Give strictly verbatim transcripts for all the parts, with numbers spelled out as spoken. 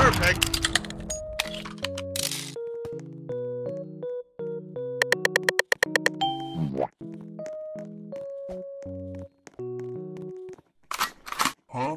Perfect. Huh?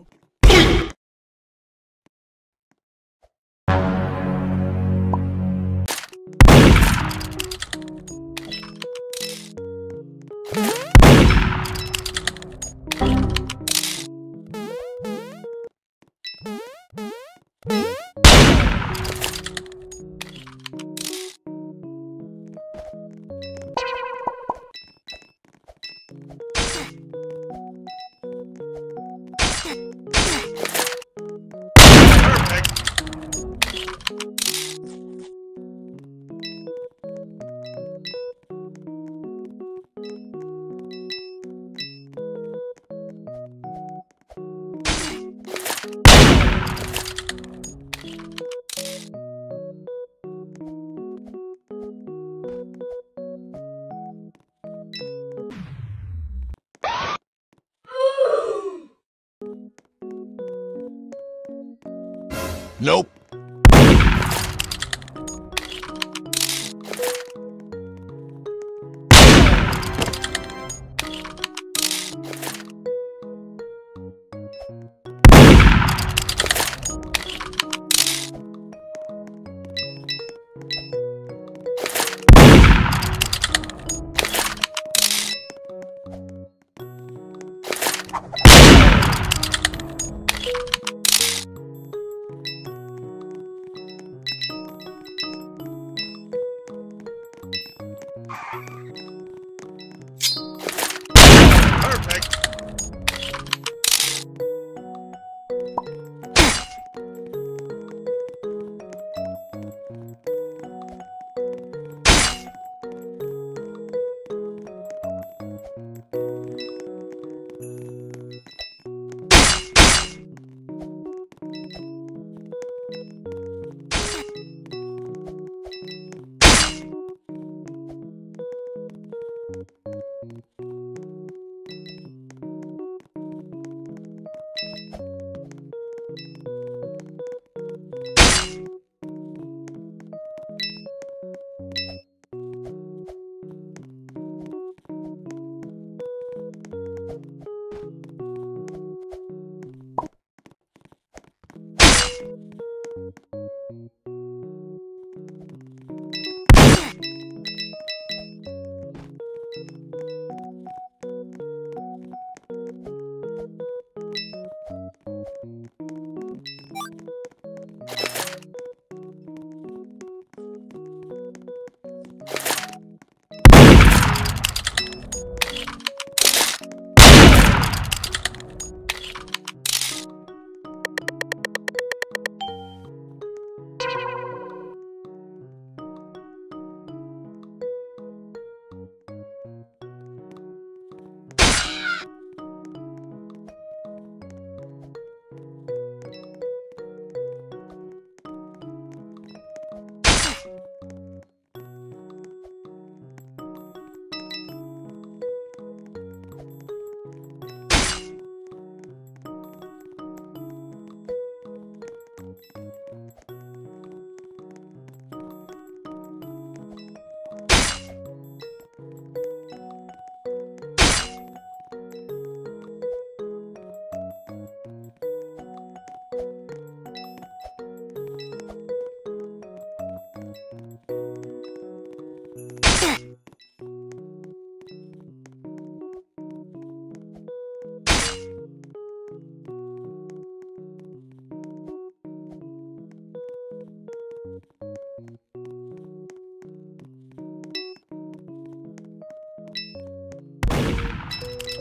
Nope.